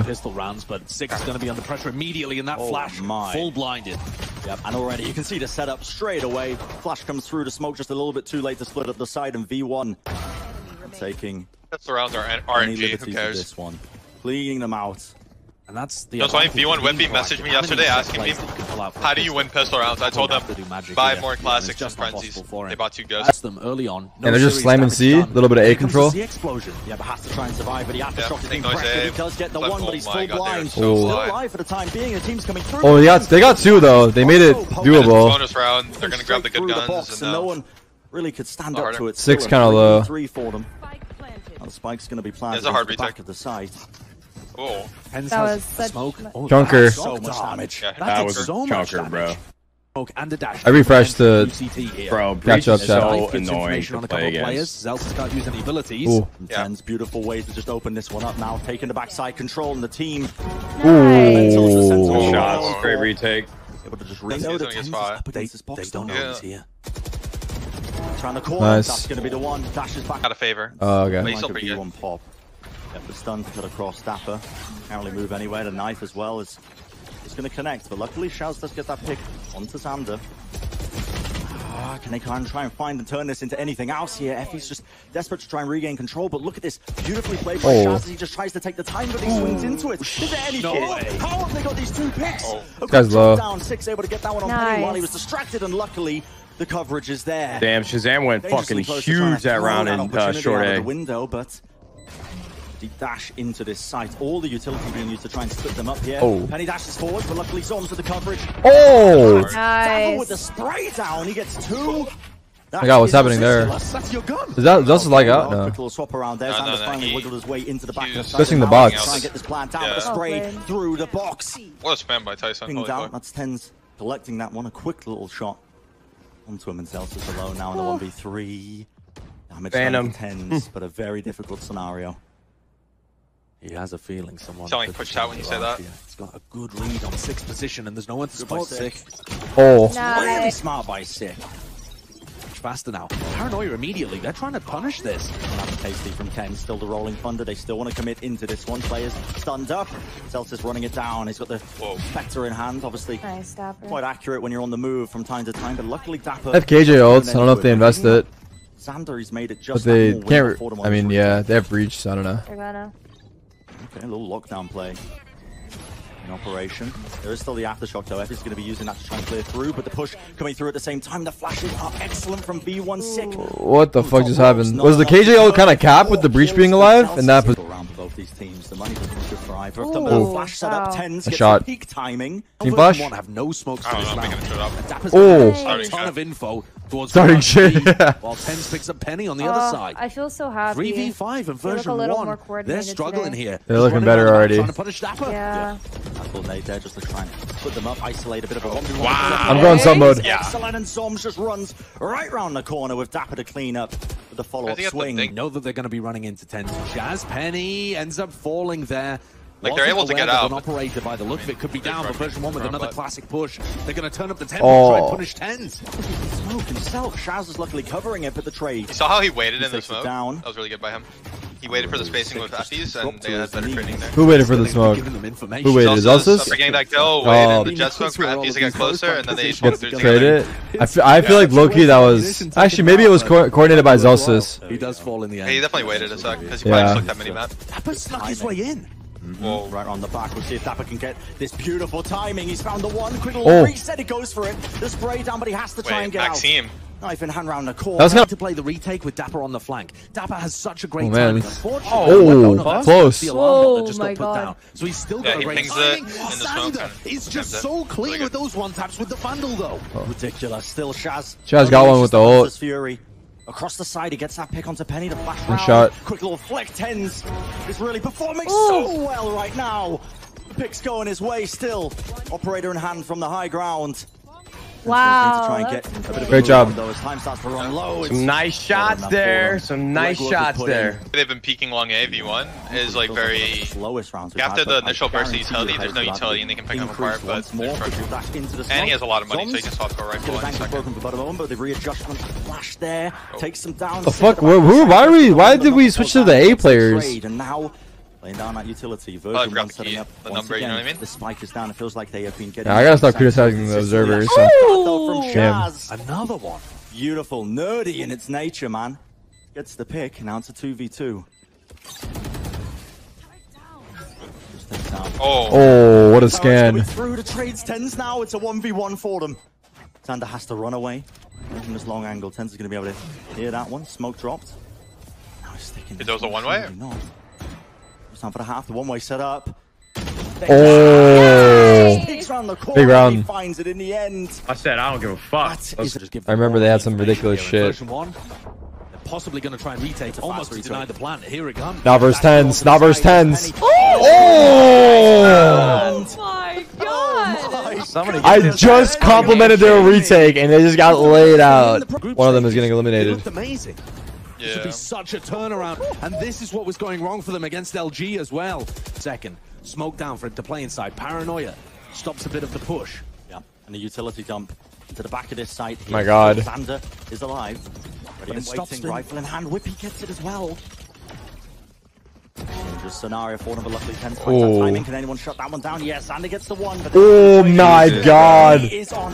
Pistol rounds, but SicK is going to be under pressure immediately in that flash. Full blinded. Yep, and already you can see the setup straight away. Flash comes through to smoke just a little bit too late to split up the side, and V1 taking. That's the rounds are RNG. Who cares? This one, cleaning them out. And that's the. That's why V1 Wippy messaged me yesterday asking me, "How do you win pistol rounds?" I told them buy more classics and frenzies. They bought two guns. That's them early on. And they're just slamming C, a little bit of A control. Yeah, but has to try and survive. But he has to shot the pressure. He does get the one, but he's still blind. Still alive for the time being. The team's coming through. Oh yeah, they got two though. They made it doable. Bonus round. They're gonna grab the good guns. No one really could stand up to it. SicK kind of low. Three for them. The spike's gonna be planted at the back of the site. Oh, that was such chunker. So much damage. Yeah, that was so chunker, bro. I refreshed the catch up. So annoying to play against. Zellsis can't use any abilities. TenZ beautiful ways to just open this one up now, taking the backside control and the team. Ooh, shots, great retake. They know that TenZ is up against this box. They don't know he's here. Around the corner, that's going to be the one. Dashes back out of favor. Oh, okay. He's still pretty good. Pop. Yep, the stun got across Dapper. Can't really move anywhere. The knife as well is going to connect, but luckily ShahZaM does get that pick onto Zander. Can they try and find and turn this into anything else here? Effys just desperate to try and regain control, but look at this beautifully played by ShahZaM. He just tries to take the time, but he swings into it. Is there any way? How have they got these two picks? Guys low. Down, SicK able to get that one on Penny while he was distracted, and luckily the coverage is there. Damn, ShahZaM went fucking huge that round in short A. The window, but the dash into this site. All the utility being used to try and split them up here. Penny dashes forward, but luckily Zombs with the coverage. Nice. With the spray down, he gets two. I got what's happening there. That's your gun. Is that just like out? No. Little swap around there. Zander's finally wiggled his way into the back. Pushing the box. Trying to get this plant down. Spray through the box. What a spam by Tyson. That's TenZ collecting that one. A quick little shot onto him, and Zellsis alone now in the 1v3. Damage Phantom TenZ, but a very difficult scenario. He has a feeling someone. Something pushed out when you say that. He's got a good lead on SicK's position, and there's no one to spot SicK. Really smart by SicK. Much faster now. Paranoia immediately. They're trying to punish this. That's tasty from TenZ. Still the rolling thunder. They still want to commit into this one. Players stunned up. Zellsis running it down. He's got the Spectre in hand. Obviously, nice, quite accurate when you're on the move from time to time. But luckily, Dapper. FKJ ults. I don't know if they invest it. Zander, he's made it just. But they can't. I mean, yeah, they have Breach. So I don't know. They're gonna. Okay, a little lockdown play in operation. There is still the aftershock though. Effy's going to be using that to try and clear through, but the push coming through at the same time. The flashes are excellent from B1 SicK. What the fuck just happened? Was the KJO kind of capped with the Breach being alive? And that was both these teams. The money doesn't shift for either of them. The flash set up TenZ gets some peak timing. Team flash. Have no smokes to this round. A ton of info towards starting shit. While TenZ picks up Penny on the other side. I feel so happy. 3v5 and version 1. They're struggling here. They're looking better already. Yeah. Just to try and put them up, isolate a bit of a I'm going sub mode. Yeah. Excellent, and Zombs just runs right round the corner with Dapper to clean up with the follow-up swing. They know that they're going to be running into TenZ. ShahZaM Penny ends up falling there. Like they're able to get out. An operator by the look of it could be down, but version 1 with another classic push. They're going to turn up the tempo and try and punish TenZ. Smoke himself. ShahZaM is luckily covering it, but the trade. You saw how he waited in the smoke. Down. That was really good by him. He waited for the spacing with Effys, and they had better training there. Who waited for the smoke? Who waited? Zellsis? After getting that kill, waited. The jet smoke for Effys to get closer, and then they smoked through together. I feel like low-key that was... Actually, maybe it was coordinated by Zellsis. He does fall in the end. He definitely waited a sec, because he probably just looked that mini-map. Dapper snuck his way in. Whoa. Right on the back. We'll see if Dapper can get this beautiful timing. He's found the one. Quick little reset. He goes for it. The spray down, but he has to try and get out. Knife in hand round the corner. That's to play the retake with Dapper on the flank. Dapper has such a great timing. Close. Oh my god. So he's still got a great timing. Zander is just so clean with those one taps with the bundle though. Ridiculous. Still ShahZaM. ShahZaM got one with the ult. Fury. Across the side, he gets that pick onto Penny to flash round. Shot. Quick little flick. TenZ is really performing so well right now. The pick's going his way still. Operator in hand from the high ground. Wow. Great job. Some nice shots there. Some nice shots there. They've been peeking long AV1 is like very after the initial burst of utility. There's no utility and they can pick them apart, but and he has a lot of money, so he can swap for rifle in a second. But the readjustment flash there takes them down. The fuck? Why did we switch to the A players? Laying down that utility. Version1 setting up once again. You know what I mean? The spike is down. It feels like they have been getting. Yeah, I gotta stop criticizing the observers. So. From another one. Beautiful, nerdy in its nature, man. Gets the pick. Now it's a 2v2. Oh, what a scan. Through to trades TenZ now. It's a 1v1 for them. Zander has to run away. From this long angle, TenZ is going to be able to hear that one. Smoke dropped. Now he's sticking. It was a one-way? No. It's time for the half. The one-way set up. Oh! Big round. He finds it in the end. I said, I don't give a fuck. I remember they had some ridiculous shit. Possibly going to try and retake. Almost denied the plan. Here it comes. Not verse TenZ. Not verse TenZ. Oh my god! I just complimented their retake and they just got laid out. One of them is getting eliminated. Amazing. Yeah. Should be such a turnaround. And this is what was going wrong for them against LG as well. Second, smoke down for him to play inside. Paranoia stops a bit of the push. Yeah, and the utility dump to the back of this site. My god. Zander is alive. But it stops him. Rifle in hand, Wippy gets it as well. Dangerous scenario for them, but luckily TenZ finds that timing. Can anyone shut that one down? Yes, Zander gets the one. But oh my god!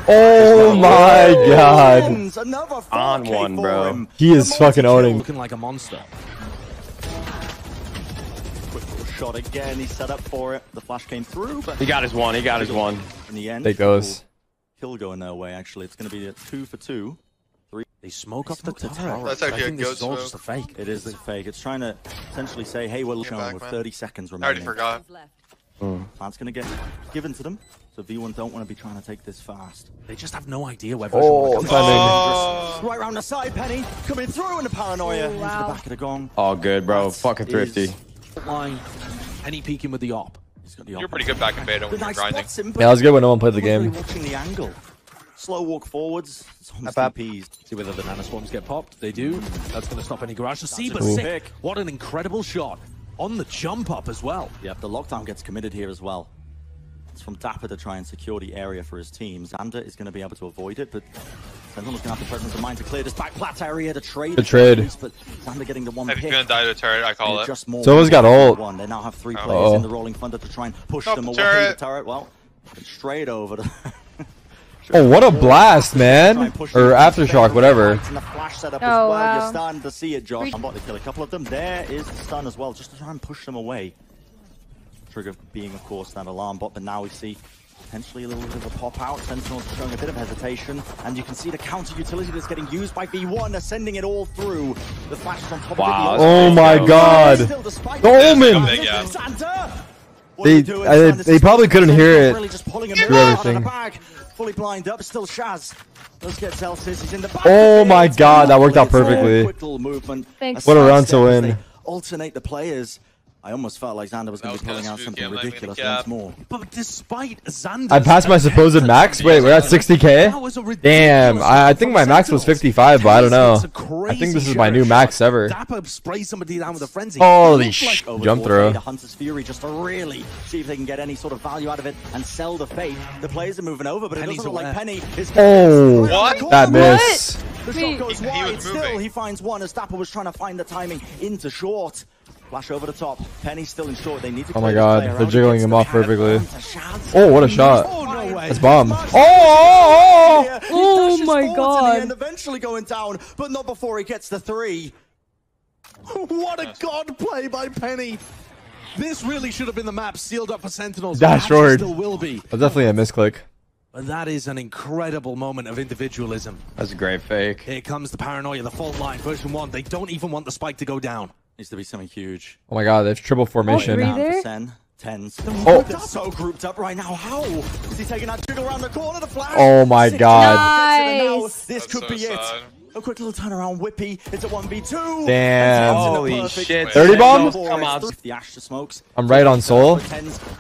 Oh my god! On one, bro. He is fucking owning. Looking like a monster. Quick little shot again. He set up for it. The flash came through, but he got his one. He got his one. In the end, there goes. Kill going their way. Actually, it's going to be a 2 for 2. They smoke up the tower. That's actually a ghost smoke. Just a fake. It is a fake. It's trying to essentially say, hey, we're showing with 30 seconds remaining. I already forgot. Plant's going to get given to them. So V1 don't want to be trying to take this fast. They just have no idea where Version1 is. Right around the side, Penny. Coming through in the paranoia. Into the back of the gong. Oh, good, bro. Fucking thrifty. Penny peeking with the op. You're pretty good back in beta when you're grinding. Yeah, that was good when no one played the game. Watching the angle. Slow walk forwards. Peas. See whether the nano swarms get popped. They do. That's going to stop any garage to see. But SicK, what an incredible shot on the jump up as well. Yep, the lockdown gets committed here as well. It's from Dapper to try and secure the area for his team. Zander is going to be able to avoid it, but Sentinel's going to have the presence of mind to clear this back plat area to trade. The trade. But Zander getting the one. If he's going to die to a turret, I call it. Someone's got ult. They now have three players in the rolling thunder to try and push them away from the turret. Well, straight over to. Oh, what a blast, man! Or aftershock, whatever. Oh, wow. You're starting to see it, Josh. I'm about to kill a couple of them. There is the stun as well, just to try and push them away. Trigger being, of course, that alarm bot, but now we see potentially a little bit of a pop out. Sentinels showing a bit of hesitation, and you can see the counter utility that's getting used by V1. They're sending it all through. The flash on top of it. Oh my god! The Omen! They probably couldn't hear it. Fully blind up, still ShahZ. Let's get Zellsis. He's in the back. Oh my god, that worked out perfectly. What a round to win. Alternate the players. I almost felt like Zander was going to be pulling out something ridiculous once more. But despite Zander, I passed my supposed max. Wait, we're at 60k? Damn, I think my max was 55, but I don't know. I think this is my new max ever. Holy sh! Jump throw. Hunter's Fury just to really see if they can get any sort of value out of it and sell the fate. The players are moving over, but it doesn't look like Penny is. Oh, what? That miss. The shot goes wide. Still, he finds one as Dapper was trying to find the timing into short. Flash over the top. Penny's still in short. They need to. Oh my god, they're jiggling him off perfectly. Oh, what a shot. That's bomb. Oh my god. And eventually going down, but not before he gets the three. What a god play by Penny. This really should have been the map sealed up for Sentinels. Dash roared. Still will be. That's definitely a misclick. But that is an incredible moment of individualism. That's a great fake. Here comes the paranoia, the fault line. Version1, they don't even want the spike to go down. Needs to be something huge. Oh my god, they have triple formation. So grouped up right now. How is he taking that jiggle around the corner? The flash. Oh my god. Nice. This could be it. A quick little turnaround. Wippy. It's a 1v2. Damn. Holy shit. 30 bomb? Come on. The Ash to smokes. I'm right on Soul.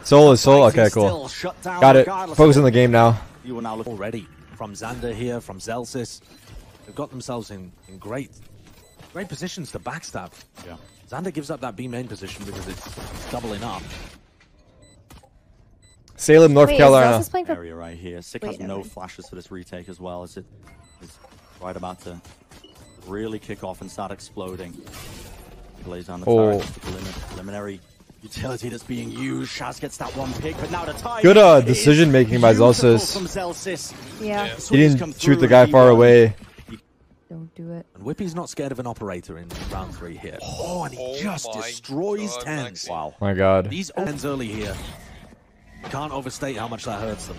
Soul is Soul. Okay, cool. Got it. Focus on the game now. You are now already from Zander here, from Zellsis. They've got themselves in great positions to backstab. Yeah. Zander gives up that B main position because it's doubling up. Salem, North Carolina. Area right here. SicK has no flashes for this retake as well. As it is right about to really kick off and start exploding. He lays down the fire. Preliminary Utility that's being used. Shaz gets that one pick, but now the time. Good decision making by Zellsis. Yeah. He didn't shoot the guy far away. Don't do it. And Whippy's not scared of an operator in round 3 here. Oh, and he just destroys TenZ. Wow. My God. These TenZ early here. Can't overstate how much that hurts them.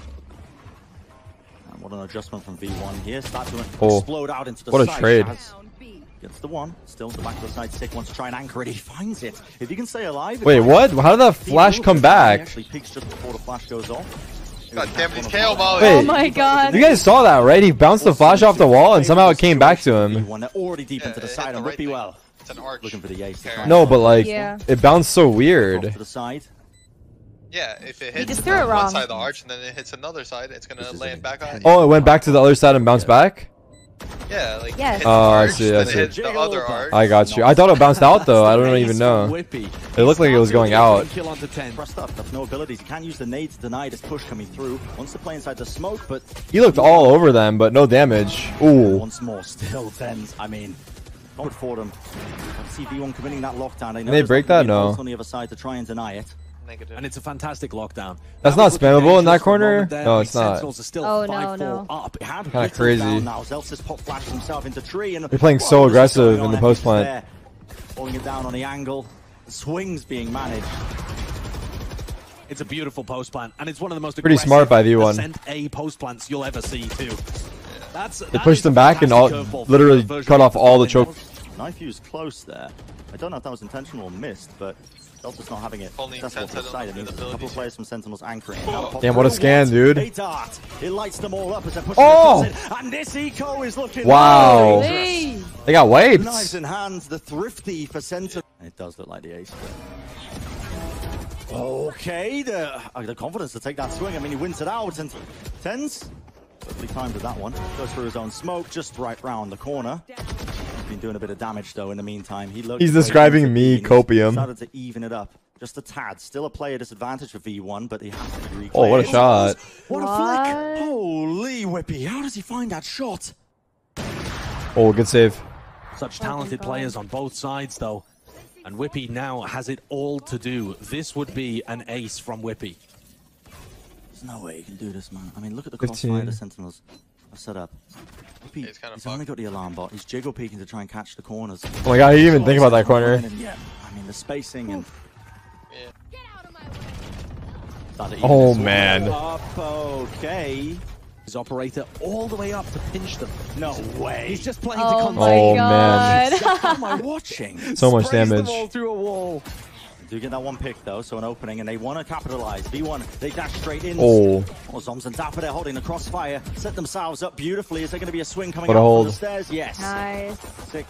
And what an adjustment from V1 here. Starts to explode out into the side. What a trade. Gets the one. Still the back of the side. SicK wants to try and anchor it. He finds it. If he can stay alive. Wait, what? How did that flash come back? He actually peeks just before the flash goes off. God damn, he's KO volley. Oh my God. You guys saw that, right? He bounced the flash off the wall and somehow it came back to him. Already deep into the side on Wippy. Well, it's an arch. Looking for the ace. No, but like, it bounced so weird. Off to the side. Yeah, if it hits one side of the arch and then it hits another side, it's gonna land back on. Oh, it went back to the other side and bounced back? Yeah, like, oh, I see, I see. I got you. I thought it bounced out though. I don't even know. It looked like it was going out. He looked all over them, but no damage. Ooh. Once more, still TenZ. I mean, for them. CV1 committing that lockdown. Can they break that? No. On the other side to try and deny it. And it's a fantastic lockdown. That's not spammable in that corner? No, it's not. Oh, no, no. Kind of crazy. They're playing so aggressive in the post plant. Pulling it down on the angle. The swing's being managed. It's a beautiful post plant. And it's one of the most aggressive percent A post plants you'll ever see, too. They pushed them back and literally cut off all the choke. Knife use close there. I don't know if that was intentional or missed, but... Delta's not having it. That's what's excited. A couple of players from Sentinels anchoring. Damn, what a scan, dude. It lights them all up as they're pushing and this eco is looking They got wiped. Knives in hands, the thrifty for Sentinels. It does look like the ace. Okay, the confidence to take that swing. I mean, he wins it out and TenZ. Perfectly timed with that one. Goes through his own smoke, just right round the corner. Been doing a bit of damage though in the meantime. He's describing me copium. Started to even it up just a tad. Still a player disadvantage for V1, but he has to replay. Oh, what a shot. What a flick. Holy Wippy, how does he find that shot? Oh, good save. Such talented players on both sides though, and Wippy now has it all to do. This would be an ace from Wippy. There's no way he can do this, man. I mean, look at the crossfire the Sentinels have set up. Wippy, he's only got the alarm bot. He's jiggle peeking to try and catch the corners. Oh my God, he didn't even think about that corner. I mean, the spacing and... Get out of my way. Oh, man. Okay. His operator all the way up to pinch them. No way. He's just playing to come back. Oh, man. What am I watching? So much damage. Them all through a wall. Do get that one pick though, so an opening, and they want to capitalize. V1, they dash straight in. Zombs and Dapper, they're holding the crossfire. Set themselves up beautifully. Is there going to be a swing coming up the stairs? Yes. Nice. SicK.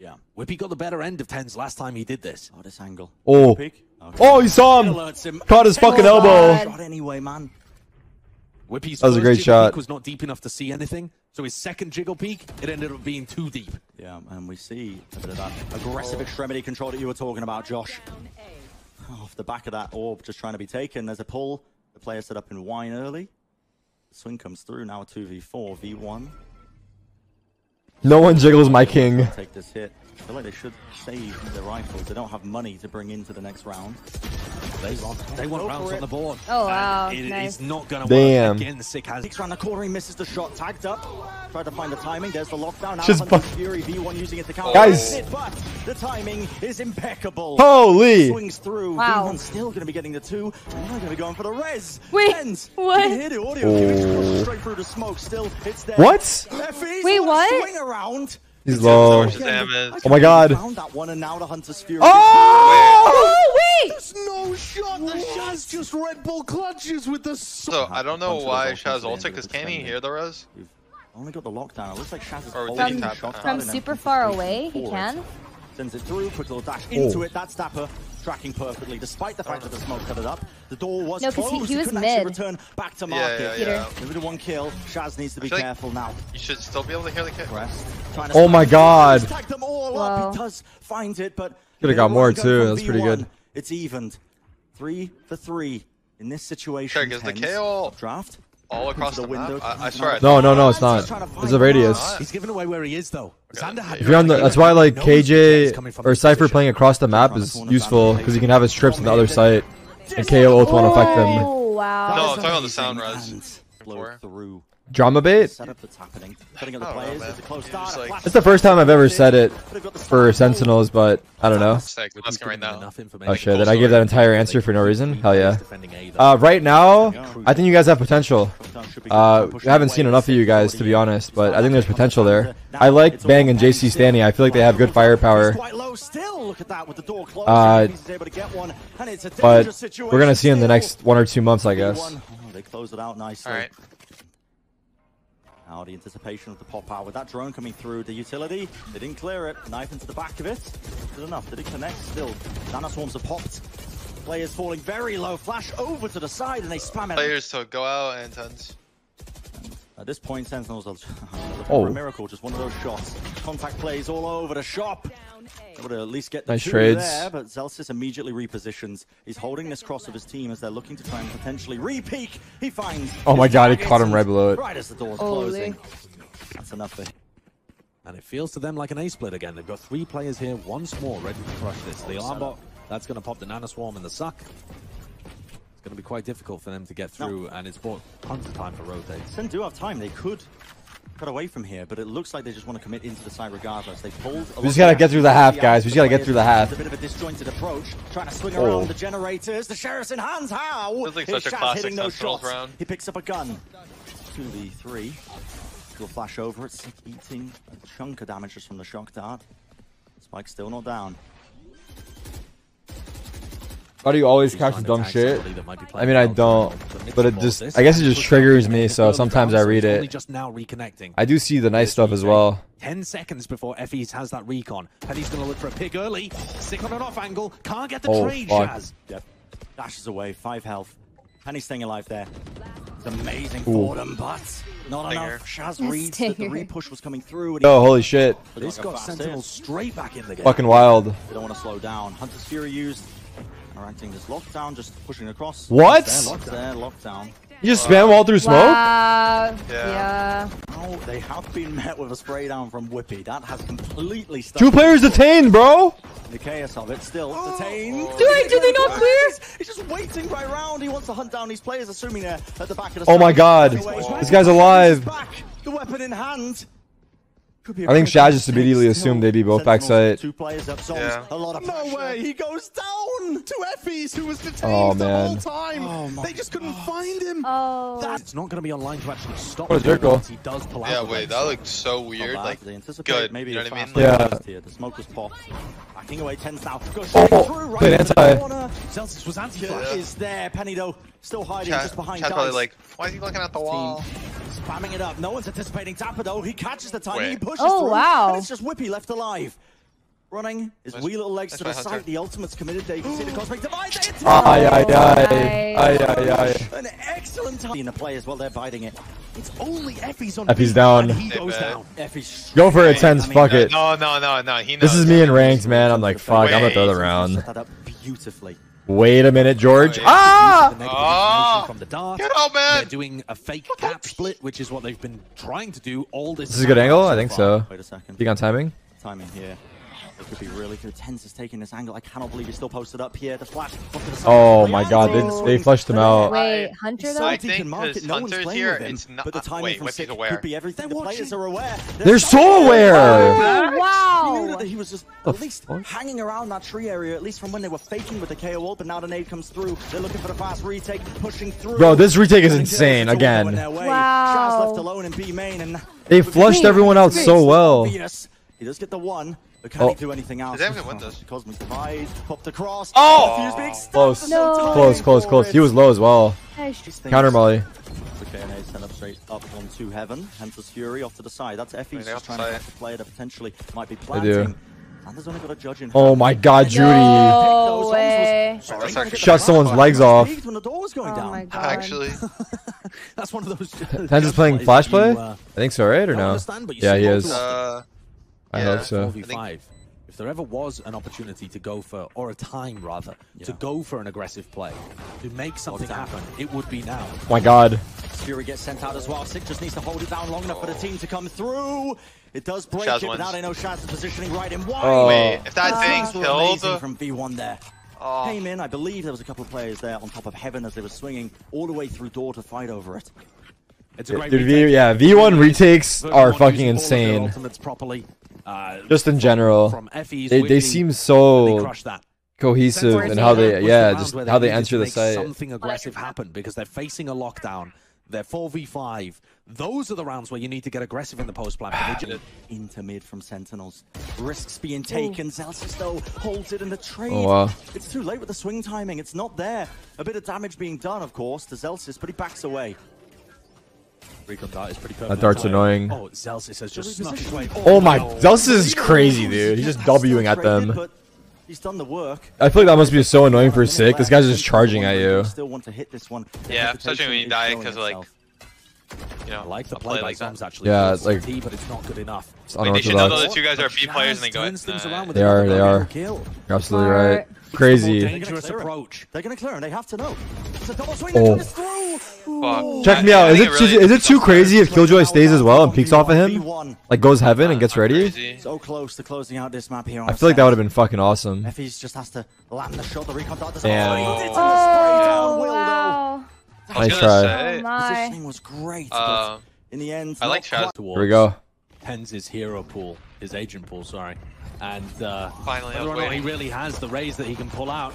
Yeah. Wippy got the better end of TenZ last time he did this. Oh, this angle. Oh. Okay. Oh, he saw him. Caught his fucking elbow. Shot anyway, man. Whippy's that was a great shot. Was not deep enough to see anything, so his second jiggle peek, it ended up being too deep. Yeah, and we see a bit of that aggressive extremity control that you were talking about, Josh. Off the back of that orb, just trying to be taken. There's a pull. The player set up in wine early. The swing comes through. Now a 2v4, V1. No one jiggles my king. Take this hit. I feel like they should save their rifles. They don't have money to bring into the next round. They want rounds on the board. Oh, wow. It's not going to work. Again, the SicK has... He's around the corner. He misses the shot. Tagged up. Tried to find the timing. There's the lockdown. Just Fury V1 using it to counter. Guys. But the timing is impeccable. Holy. Swings through. Wow. V1's still going to be getting the 2. And they're going to be going for the res. Wait. What? You hear the audio. Straight through the smoke. Still, it's there. What? Effys. Wait, what? Swing around. He's low. Oh my God. Oh, wait! There's no shot. The Shaz just Red Bull clutches with the... So, I don't know why Shaz ulted, because can he hear the res? We've only got the lockdown. It looks like Shaz is from super far away. He can? Sends it through. Quick little dash into it. That's Dapper. Tracking perfectly, despite the fact that the smoke cut it up. The door was closed. He was mid. Return back to market. Give it one kill. Shaz needs to be careful now. You should still be able to hear the kick. Oh my God! Stack them all up. He does find it, but could have got more too. That's pretty good. It's evened, 3 for 3 in this situation. Check is the KO draft all across the window. I swear. No, no, no, it's not. It's a radius. He's giving away where he is though. If you're on the, that's why like KJ or Cypher playing across the map is useful, because you can have his trips on the other site and KO ult won't affect them. Oh wow! No, I'm talking about the sound res. Drama bait? It's the first time I've ever said it for Sentinels, but I don't know. Oh shit, did I give that entire answer for no reason? Hell yeah. Right now, I think you guys have potential. I haven't seen enough of you guys, to be honest, but I think there's potential there. I like Bang and JC Stanny. I feel like they have good firepower. But we're going to see in the next 1 or 2 months, I guess. They close it out nicely. All right. Now the anticipation of the pop out with that drone coming through the utility. They didn't clear it. Knife into the back of it. Good enough. Did it connect? Still. Nanoswarms have popped. Players falling very low. Flash over to the side and they spam it. Players to go out and TenZ. At this point, Sentinels are looking for a miracle. Just one of those shots. Contact plays all over the shop. Able to at least get the nice trades there, but Zellsis immediately repositions. He's holding this cross of his team as they're looking to try and potentially re-peek. He finds... Oh my god, he caught him right below it. Right as the door's closing. That's enough for him. And it feels to them like an A-split again. They've got 3 players here once more ready to crush this. The Arbot, that's going to pop the Nanoswarm in the suck. It's going to be quite difficult for them to get through, and it's bought tons of time for rotate. Sen do have time. They could cut away from here, but it looks like they just want to commit into the side regardless. They pulled. We just got to get through the half, guys. We just got to get through the half. It's a bit of a disjointed approach, trying to swing around the generators. The sheriff's in hands. How? Feels like such a classic Sentinels round. He picks up a gun. 2v3. He'll flash over it. SicK eating a chunk of damage just from the shock dart. Spike's still not down. Why do you always catch the dumb shit? I mean, I don't, but it just, I guess it just triggers me, so sometimes I read it. I do see the nice stuff as well. 10 seconds before Effys has that recon. Penny's gonna look for a pick early. SicK on an off angle. Can't get the trade, Shaz. Dashes away, 5 health. Penny's staying alive there. It's amazing for them, but not enough. Shaz reads that the repush was coming through. Oh, holy shit. This got Sentinel straight back in the game. Fucking wild. They don't want to slow down. Hunter's Fury used. Interacting this lockdown, just pushing across. What? Lockdown. You just spam all through smoke? Wow. Yeah. Oh, they have been met with a spray down from Wippy. That has completely stuck. 2 players detained, bro. The chaos of it still detained. Do they not clear? He's just waiting right round. He wants to hunt down these players, assuming they're at the back of the. Oh my god. This guy's alive. Back, the weapon in hand. I think Shaz just immediately assumed they'd be both backside. 2 players up, Zombs. Yeah. A lot of no way! He goes down to Effys, who was detained the whole time. They just couldn't find him. That's not going to be online to actually stop. What a circle. Yeah, wait, that looks so weird. Like, good. Maybe, you know what I mean? Yeah. The smoke was popped. Backing away, TenZ now. Oh, played anti. Zellsis was anti-flash. Is there? Penny though, still hiding just behind. Chad's probably like, why is he looking at the wall? Spamming it up. No one's anticipating Dapper though. He catches the time. He pushes through. Wow. And it's just Wippy left alive. Running his wee little legs to the side. The ultimate's committed. They can see the cosmic divide. An excellent time. In the play as well. They're biting it. It's only Effys on. Effys down. He goes down. Effys. Go for it, TenZ. Fuck it. No. He knows. This is me in ranked, man. I'm like, fuck. I'm gonna throw the round. Set that up beautifully. Wait a minute, George. From the dark. Get out, man. They're doing a fake cap split, which is what they've been trying to do all this. This is a good angle. I think so. Wait a second. Think on timing. Timing here. It could be really good. TenZ is taking this angle. I cannot believe he's still posted up here. The flash. Oh my god, they flushed him out. Wait, Hunter though? I think because Hunter's here, it's not... Wait, Wippy's aware. The players are aware. They're so aware! Oh, wow! He knew that he was just at least hanging around that tree area, at least from when they were faking with the KO ult, but now the nade comes through. They're looking for the fast retake, pushing through. Bro, this retake is insane, again. Wow. Shaz left alone in B main, and they flushed everyone out so well. He does get the one. But can he do anything else? Cosmic divide, popped across. Close. No. Close. He was low as well. Counter molly. Okay, and set up straight up onto heaven. Hunter's Fury off to the side. That's Effys just trying to play that potentially might be planting. Sander's only got a judge in hand. Oh my god, Judy. No way. Shut someone's legs off. Oh my god. Actually. That's one of those. TenZ is playing flash play? I think so, right? Or no? Yeah, he is. I hope so. If there ever was an opportunity to go for, or a time rather, to go for an aggressive play, to make something happen, it would be now. Oh my god. Fury gets sent out as well. SicK just needs to hold it down long enough for the team to come through. It does break it, but now they know Shaz is positioning right in wide. Oh. Wait, if that thing killed... from V1 there. Oh. Came in, I believe there was a couple of players there on top of Heaven as they were swinging all the way through door to fight over it. It's a great V1 retakes are fucking insane. Just in general. They seem so... cohesive and how they just how they enter the site. Something aggressive happen because they're facing a lockdown. They're 4v5. Those are the rounds where you need to get aggressive in the post plan. Into mid from Sentinels. Risks being taken. Zellsis though holds it in the trade. Oh, wow. It's too late with the swing timing. It's not there. A bit of damage being done, of course, to Zellsis, but he backs away. Dart is pretty that dart's annoying. Oh, Zellsis has just oh my, Zellsis is crazy, dude. He's just Wing at them. He's done the work. I feel like that must be so annoying for SicK. This guy's just charging at you. Still want to hit this one. Yeah, especially when you die because like, you know, like the play like that. Yeah, it's like, but it's not good enough. Like, they should know the two guys are B players and they go. They are. You're absolutely right. Crazy. Dangerous approach. They're gonna clear and they have to know. It's a double swing. Oh. Check me out. Is it too crazy if Killjoy stays as well and peeks off of him? Like goes Heaven and gets ready? So close to closing out this map here. I feel like that would have been fucking awesome. Effys just has to land the shot. The recon dart doesn't. Wow. Nice try. Positioning was great, but in the end, I like Shaz. Here we go. TenZ's hero pool, his agent pool, sorry. And finally, he really has the raise that he can pull out.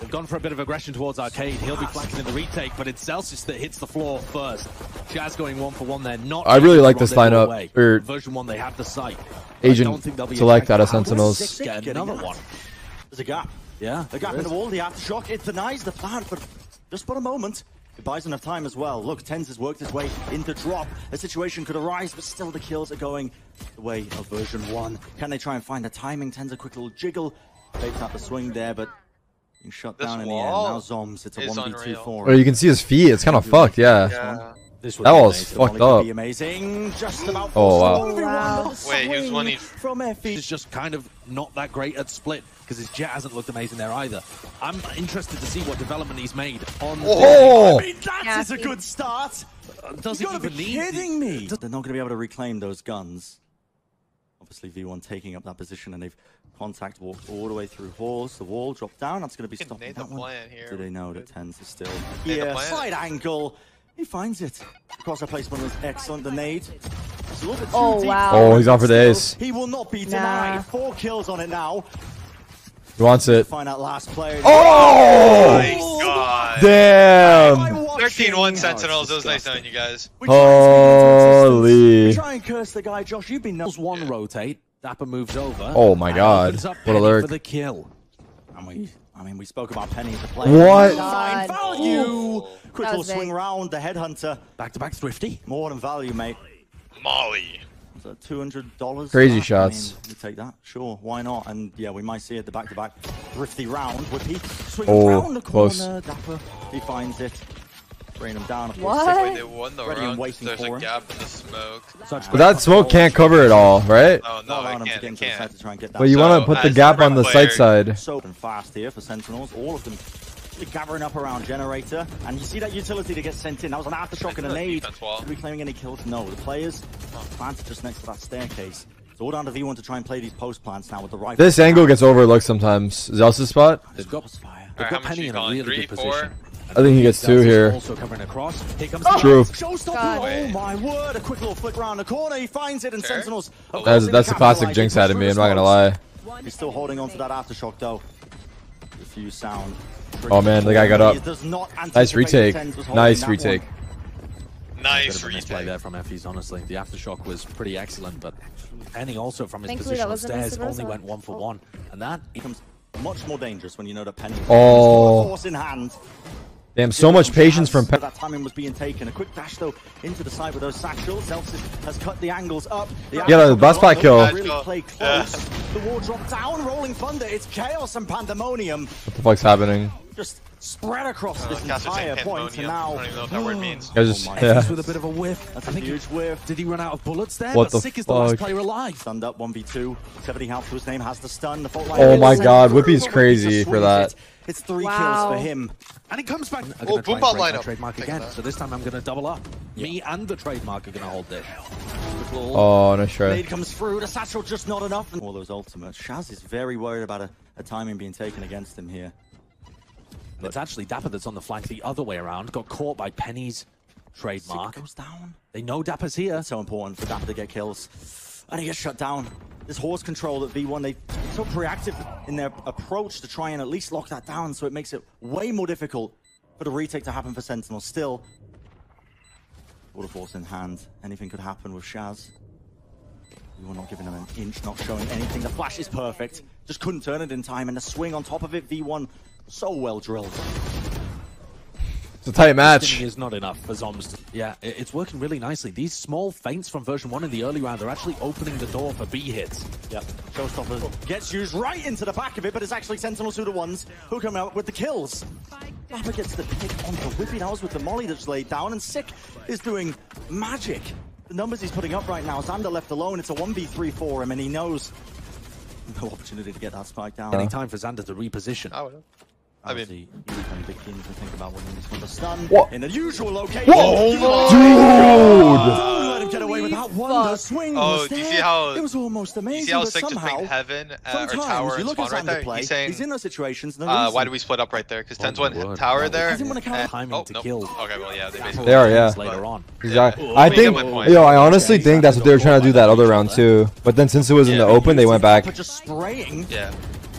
They've gone for a bit of aggression towards Arcade. He'll be flanking in the retake, but it's Zellsis that hits the floor first. Shaz going 1-for-1 there. Not. I really like this lineup. Version 1, they have the sight. Agent select out of Sentinels. Another one. There's a gap. Yeah. A gap in the wall. The aftershock. It denies the plan, but just for a moment. It buys enough time as well. Look, TenZ has worked his way into drop. A situation could arise, but still the kills are going the way of Version 1. Can they try and find the timing? TenZ a quick little jiggle. Takes out the swing there, but being shut down in the end. Now Zombs, it's a 1v2-4. Oh, you can see his feet. It's kind of fucked, yeah. This that was fucked up. Amazing. Just about wow. Wait, he was one each. From Effys is just kind of not that great at split because his Jet hasn't looked amazing there either. I'm interested to see what development he's made on. Oh, I mean, that is a good start. Does you gotta be kidding me. They're not going to be able to reclaim those guns. Obviously, V1 taking up that position, and they've contact walked all the way through halls. The wall dropped down. That's going to be stopping that one. Do they know that TenZ is still here? Slight angle. He finds it. Of course, the placement was excellent. The nade. Oh, wow. Oh, he's on for the ace. He will not be denied. 4 kills on it now. He wants it. Find out last player. Oh! My God. Damn. 13-1 Sentinels. It was nice knowing you guys. Holy. Try and curse the guy, Josh. You've been nuts. One rotate. Dapper moves over. Oh, my God. What a lurk. For the kill. And I mean, we spoke about Penny as a player. What? Value. Quick little swing round. The headhunter. Back-to-back thrifty. More than value, mate. Molly. Is that $200? Crazy shots. I mean, you take that. Sure. Why not? And yeah, we might see it. The back-to-back thrifty round. Whippy swings round the corner. Dapper. He finds it. Bring him down. What? They won the round. There's a gap in the smoke. But that smoke can't cover it all, right? Oh, no, it can't. But you want to put the gap on the site side. So fast here for Sentinels. All of them gathering up around Generator. And you see that utility that gets sent in. That was an aftershock and a nade. Are we claiming any kills? No. The players planted just next to that staircase. It's all down to V1 to try and play these post plants now with the rifle. This angle gets overlooked sometimes. Zelsa's spot. They've got Penny in a really good position. I think he gets 2 here. True. Oh my word, a quick little flick round the corner. He finds it and Sentinels. That's the classic Jinx out of me, I'm not gonna lie. He's still holding on to that aftershock though. Diffuse sound. Oh man, the guy got up. Nice retake. Nice retake. Nice play there from Effys, honestly. The aftershock was pretty excellent, but Penny also from his position upstairs only went 1-for-1. And that becomes much more dangerous when you know that Penny force in hand. Damn, so much patience from Penny. That timing was being taken. A quick dash though into the side with those satchels. Zellsis has cut the angles up. Yeah, the bus back kill. Really play close. The wall dropped down. Rolling thunder. It's chaos and pandemonium. What the fuck's happening? just spread across the entire point, and now Effys with a bit of a whiff. That's a huge whiff. Did he run out of bullets there? What the SicK is the last player alive. Stunned up 1v2. 70 health to his name, has the stun. The fault line. Oh my god, Wippy's crazy for that. It's 3 kills for him. And it comes back. Oh, boom bot lineup. Trademark again. So this time I'm going to double up. Me and the trademark are going to hold this. Oh, no sure. Blade comes through. The satchel just not enough. And all those ultimates. Shaz is very worried about a timing being taken against him here. But it's actually Dapper that's on the flank the other way around. Got caught by Penny's trademark. SicK goes down. They know Dapper's here. It's so important for Dapper to get kills. And he gets shut down. This horse control at V1, they so proactive in their approach to try and at least lock that down, so it makes it way more difficult for the retake to happen for Sentinel. Still, Water Force in hand. Anything could happen with ShahZaM. We were not giving them an inch, not showing anything. The flash is perfect. Just couldn't turn it in time, and the swing on top of it, V1, so well drilled. It's a tight match. Is not enough for Zombs. Yeah, it's working really nicely. These small feints from version 1 in the early round are actually opening the door for B hits. Yep. Showstopper gets used right into the back of it, but it's actually Sentinels who the ones who come out with the kills. Dapper gets the pick on the Wippy. That was with the molly that's laid down, and SicK is doing magic. The numbers he's putting up right now. Zander left alone. It's a 1v3 for him, and he knows no opportunity to get that spike down. Any time for Zander to reposition. I mean, he can begin to think about winning this one. The stun in the usual location. Dude! Let him get away with that one. Swing. Oh, do you see how? It was almost amazing. You see how SicK just pinged heaven or tower and spawn right there? He's saying, he's in those situations. Why do we split up right there? Because TenZ went tower there. He didn't want to count timing to kill. Okay, well, yeah, they basically. They are, yeah. Later on. Exactly. I think, yo, I honestly think that's what they were trying to do that other round too. But then since it was in the open, they went back. Just spraying. Yeah.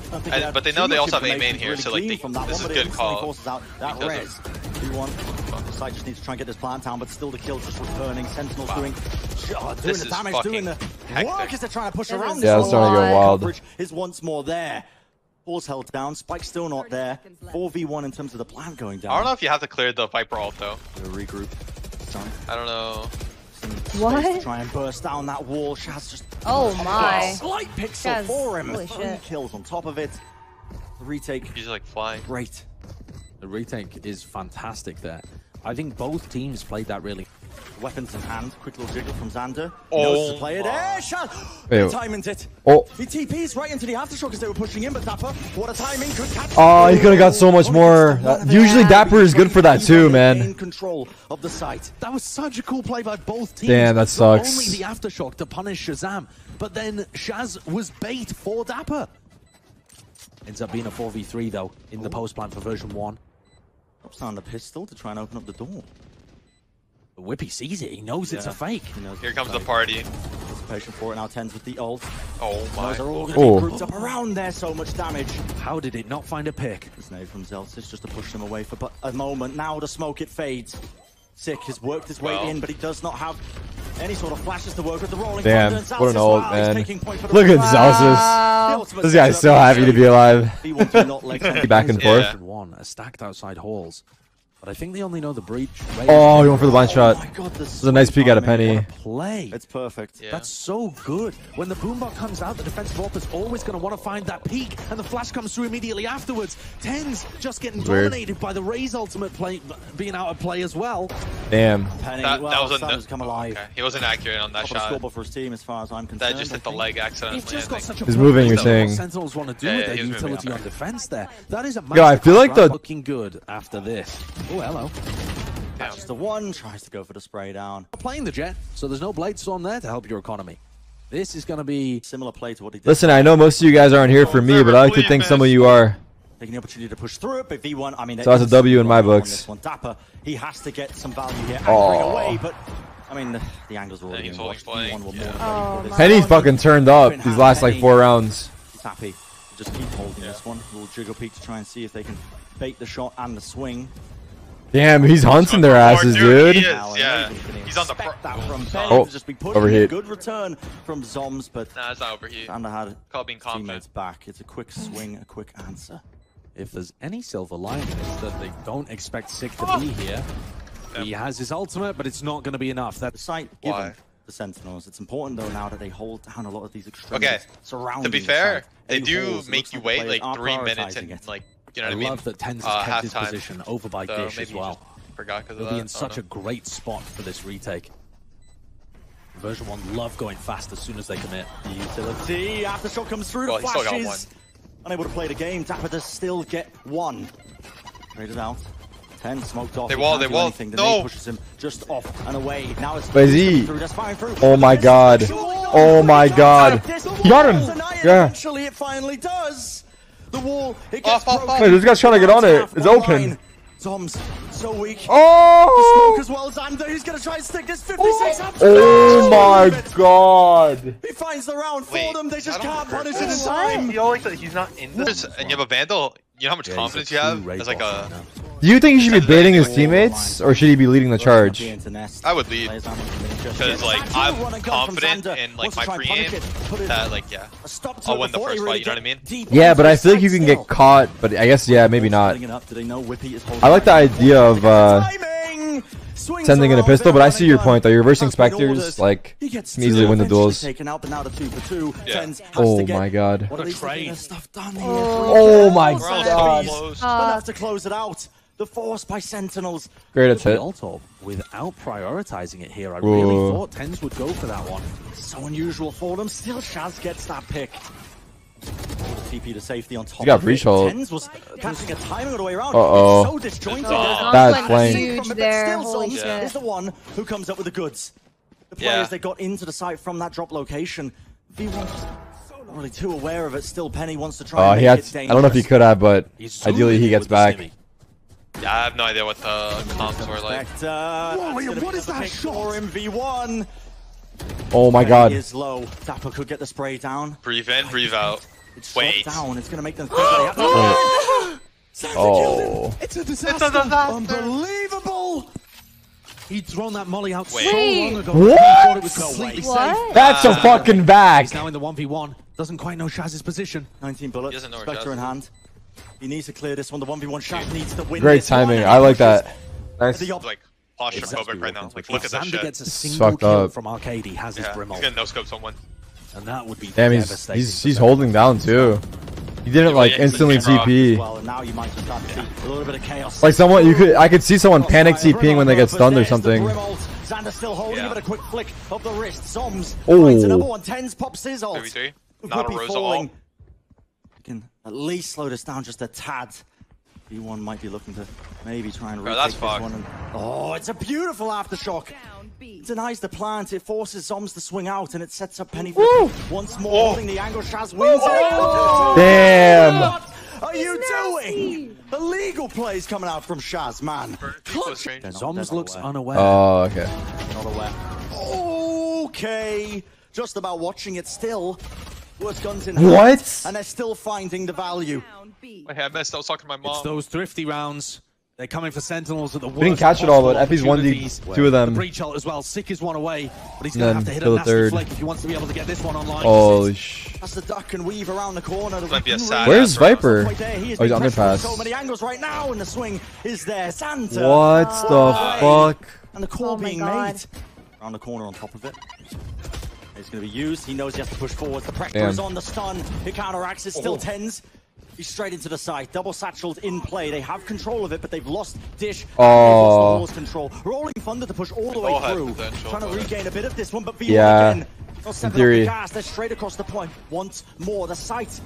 But they know they also have a main here, so like this is a good call. That res. Side just needs to try and get this plant down, but still the kill just returning. Sentinels doing the damage, doing the work as they're trying to push around. Yeah, it's starting to go wild. Is once more there. Ball's held down. Spike's still not there. 4v1 in terms of the plant going down. I don't know if you have to clear the Viper ult though. Regroup. I don't know. What? Try and burst down that wall. ShahZaM just slight pixel for him. 3 kills on top of it. The retake. He's like flying. Great. The retake is fantastic there. I think both teams played that really. Weapons in hand. Quick little jiggle from Zander. Knows the player there. ShahZaM timings it. He TPs right into the aftershock because they were pushing in, but Dapper, what a timing, could catch. Oh, he could have got so much more. Usually Dapper is good for that too, man. Control of the site. That was such a cool play by both teams. Damn, that sucks. Only the aftershock to punish ShahZaM, but then Shaz was bait for Dapper. Ends up being a 4v3 though in the post plan for version 1. Drops down the pistol to try and open up the door. Wippy sees it. He knows it's a fake. Here comes the party. Patient for it now. TenZ with the ult. Oh my! Those are all going to be grouped up around there. So much damage. How did it not find a pick? There's no from Zellsis just to push them away for a moment. Now the smoke it fades. SicK has worked his way in, but he does not have any sort of flashes to work with. The rolling. Damn! What an ult, man! Look at Zellsis. This guy's so happy to be alive. Back and forth. One stacked outside halls. But I think they only know the breach. Oh, he went for the blind shot. My God, this is a nice peek out of Penny. Play. It's perfect. Yeah. That's so good. When the boombot comes out, the defensive AWP is always going to want to find that peak, and the flash comes through immediately afterwards. TenZ just getting dominated by the Ray's ultimate play being out of play as well. Damn. Penny, that was come alive. Okay. He wasn't accurate on that shot. For his team, as far as I'm concerned, that just hit the leg accidentally. He's moving. You're saying. Sentinels want to do with their utility on defense there. That is a massive. Yeah, I feel like the looking good after this. Oh, hello. That's the one, tries to go for the spray down. Playing the jet, so there's no blade storm there to help your economy. This is going to be similar play to what he did. Listen, I know most of you guys aren't here for me, but I like to think some of you are. Taking the opportunity to push through it, but V1, I mean... So that's a W in my books. On Dapper, he has to get some value here. Angling away, but... I mean, the angles were already in watch. Penny fucking turned up these last, like, 4 rounds. He's happy. Just keep holding this one. A little jiggle peek to try and see if they can bait the shot and the swing. Damn, he's hunting their asses, dude. He is, yeah. He's on the front. Overheat. Good return from Zombs, but nah, it's not overheat. Teammates back. It's a quick swing, a quick answer. If there's any silver lining, it's that they don't expect SicK to be here. Yep. He has his ultimate, but it's not going to be enough. That site given the Sentinels. It's important though now that they hold down a lot of these extremities surrounding. To be fair, they do make you wait like 3 minutes and like. You know what I mean? I love that TenZ has kept his position over by Dish as well. He'll be in such a great spot for this retake. Version1 love going fast as soon as they commit. Utility, aftershot comes through, well, flashes. Unable to play the game, Dapper does still get one. Traded out. TenZ smoked off. They wall. No! Pushes him just off and away. Now it's through. Oh my god. Oh my god. Got him! Yeah. Actually, it finally does. The wall, it gets broken. Wait, this guy's trying to get on it. It's open. Zombs, so weak. Oh! The smoke as well, Zander. He's gonna try and stick this 56 up. Oh my god! He finds the round for them. They just can't punish it in time. You know, like, he's not in this. And you have a Vandal. You know how much confidence you have as like a. Do you think he should be baiting his teammates, or should he be leading the charge? I would lead, because like I'm confident in like my pre-aim that like yeah, I'll win the first fight. You know what I mean? Yeah, but I feel like you can get caught. But I guess yeah, maybe not. I like the idea of sending in a pistol, but I see your point though. You're reversing specters, like you can easily win the duels. Yeah. Oh my god! What a trade! Oh my god! Have to close it out. The force by Sentinels. Great hit. Without prioritizing it here, I really thought TenZ would go for that one. So unusual for them. Still, Shaz gets that pick. TP to safety on top. You got breach hold. TenZ was catching a timing all the way around. So disjointed. Bad playing. Still, Zombs is the one who comes up with the goods. The players they got into the site from that drop location. V1 not really too aware of it. Still, Penny wants to try. And make it dangerous. I don't know if he could have, but ideally he gets back. Yeah, I have no idea what the comps were like. Whoa, what is that shot? V1. Oh my god. Is low. Dapper could get the spray down. Breathe in, breathe out. It's wait. Down. It's gonna make them. Oh! It's a disaster. Unbelievable. He'd thrown that molly out so long ago. What? What? That's a fucking back. He's now in the 1v1. Doesn't quite know Shaz's position. 19 bullets. Spectre in hand. He needs to clear this one. The 1v1 Shah needs to win. Great timing. I like that. Nice. Like claustrophobic right now. Like look at that shit. Zander gets a single kill from Arcade. He has his brim on. He's gonna no scope someone. And that would be devastating. He's holding down too. He didn't like instantly TP. Well, now you might start to see a little bit of chaos. Like someone, I could see someone panic TPing when they get stunned or something. Zander still holding, but a quick flick of the wrist. Zombs. Another one. TenZ pops his ult. Not a rose at all. At least slow this down just a tad. V1 might be looking to maybe try and retake this one. And, it's a beautiful aftershock. It denies the plant. It forces Zombs to swing out, and it sets up Penny once more. Holding the angle, Shaz wins. Damn! What are you doing? Illegal plays coming out from Shaz, man. Zombs looks unaware. Oh, okay. Not aware. Okay. Just about watching it still. Guns in what? And they're still finding the value. Wait, I missed. I was talking to my mom. It's those thrifty rounds. They're coming for Sentinels at the worst. We didn't catch it all, but Effys 1D two of them. The breach ult as well. SicK is one away, but he's gonna have to hit a nasty flick if he wants to be able to get this one online. Oh shit! That's the duck and weave around the corner. Where's Viper? He's underpass. So many angles right now, and the swing is there. Zander. What the fuck? And the call being made. Around the corner on top of it. It's going to be used. He knows he has to push forward. The pressure is on the stun. He counteracts. It's still TenZ. He's straight into the side. Double satcheled in play. They have control of it, but they've lost Dish. They've lost the control. Rolling Thunder to push all the way through. Trying to regain a bit of this one, but V1 again. In theory. They're straight across the point. Once more. The sight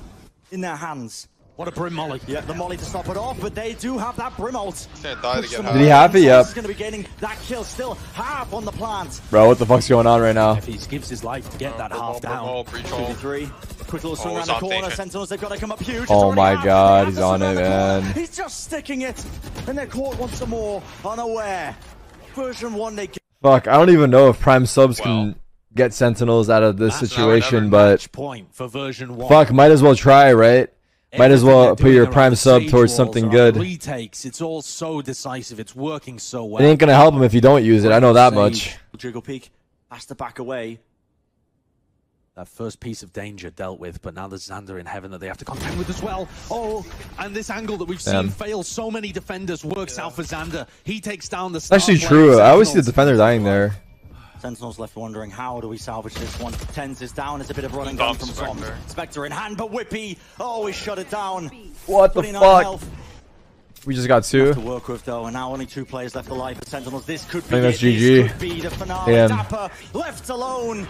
in their hands. What a Brim molly. Yeah, the molly to stop it off, but they do have that Brim ult. Did he have it? Yep. He's going to be gaining that kill. Still half on the plant. Bro, what the fuck's going on right now? If he gives his life to get that half down. Quick little swing around the corner. Sentinels, they've got to come up huge. Oh my god, he's on it, man. He's just sticking it. And they're caught once more unaware. Version1, they get... Fuck, I don't even know if Prime subs can... get Sentinels out of this situation, but... Point for Version1. Fuck, might as well try, right? Might as well put your prime sub towards something good. Retakes. It's all so decisive. It's working so well. It ain't gonna help him if you don't use it. I know that much. Jiggle peek, pass the back away. That first piece of danger dealt with, but now there's Zander in heaven that they have to contend with as well. Oh, and this angle that we've seen fail so many defenders works out for Zander. He takes down the. That's actually true. I always see the defender dying there. Sentinels left wondering, how do we salvage this one? TenZ is down, it's a bit of running gun from Spectre in hand, but Wippy, he shut it down. What the fuck? Health. We just got two. To work with though, and now only two players left alive for Sentinels. This could be the finale. Yeah. Dapper left alone.